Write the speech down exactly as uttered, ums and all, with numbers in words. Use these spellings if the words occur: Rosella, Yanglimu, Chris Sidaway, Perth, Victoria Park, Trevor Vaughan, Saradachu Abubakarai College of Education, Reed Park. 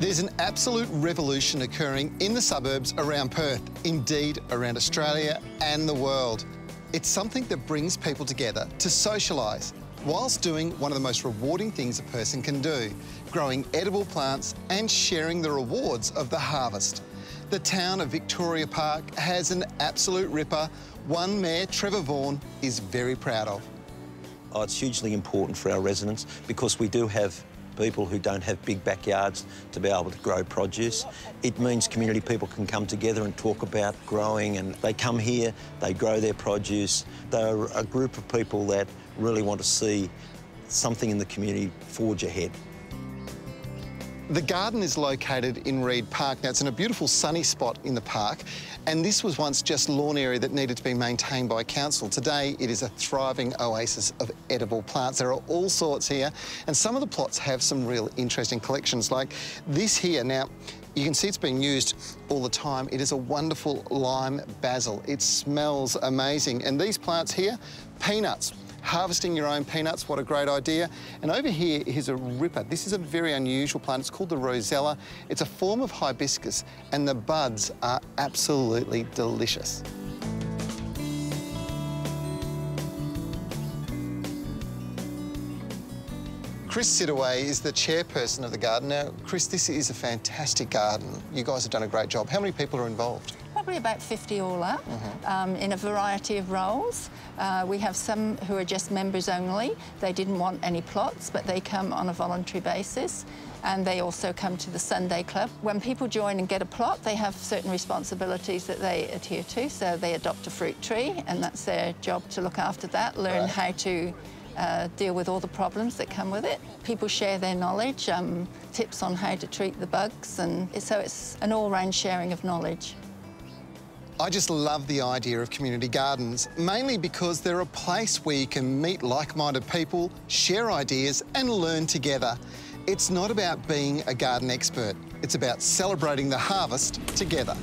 There's an absolute revolution occurring in the suburbs around Perth, indeed around Australia and the world. It's something that brings people together to socialise, whilst doing one of the most rewarding things a person can do, growing edible plants and sharing the rewards of the harvest. The town of Victoria Park has an absolute ripper, one Mayor Trevor Vaughan is very proud of. Oh, it's hugely important for our residents because we do have people who don't have big backyards to be able to grow produce. It means community people can come together and talk about growing, and they come here, they grow their produce. They're a group of people that really want to see something in the community forge ahead. The garden is located in Reed Park. Now, it's in a beautiful sunny spot in the park, and this was once just lawn area that needed to be maintained by council. Today, it is a thriving oasis of edible plants. There are all sorts here, and some of the plots have some real interesting collections, like this here. Now, you can see it's being used all the time. It is a wonderful lime basil. It smells amazing. And these plants here, peanuts. Harvesting your own peanuts, what a great idea. And over here is a ripper. This is a very unusual plant. It's called the Rosella. It's a form of hibiscus, and the buds are absolutely delicious. Chris Sidaway is the chairperson of the garden. Now, Chris, this is a fantastic garden. You guys have done a great job. How many people are involved? Probably about fifty all up, mm-hmm. um, in a variety of roles. Uh, we have some who are just members only. They didn't want any plots, but they come on a voluntary basis, and they also come to the Sunday club. When people join and get a plot, they have certain responsibilities that they adhere to, so they adopt a fruit tree, and that's their job to look after that, learn right. how to Uh, deal with all the problems that come with it. People share their knowledge, um, tips on how to treat the bugs, and so it's an all-round sharing of knowledge. I just love the idea of community gardens, mainly because they're a place where you can meet like-minded people, share ideas and learn together. It's not about being a garden expert, it's about celebrating the harvest together.